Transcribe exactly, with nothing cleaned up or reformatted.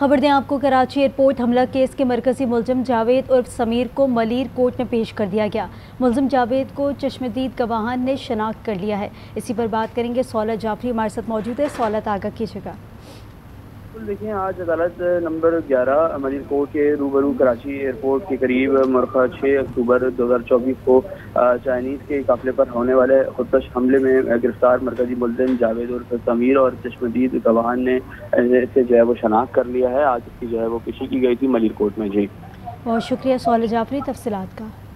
खबर दें आपको, कराची एयरपोर्ट हमला केस के मरकजी मुलजम जावेद और समीर को मलीर कोर्ट में पेश कर दिया गया। मुलजम जावेद को चश्मदीद गवाहान ने शनाख्त कर लिया है। इसी पर बात करेंगे, सौलत जाफरी हमारे साथ मौजूद है। सौलत, आगाह कीजिएगा। देखिए, आज अदालत नंबर ग्यारह मलिर कोर्ट के रूबरू कराची एयरपोर्ट के करीब मरखा छह अक्टूबर दो हज़ार चौबीस को चाइनीज के काफिले पर होने वाले खुदकश हमले में गिरफ्तार मरकजी मुलजिम जावेद और समीर और चश्मदीद गवाहान ने इसे जो है वो शनाख्त कर लिया है। आज इसकी जो है वो पेशी की गई थी मलिर कोर्ट में। जी बहुत शुक्रिया सौलत जाफरी तफसीलात का।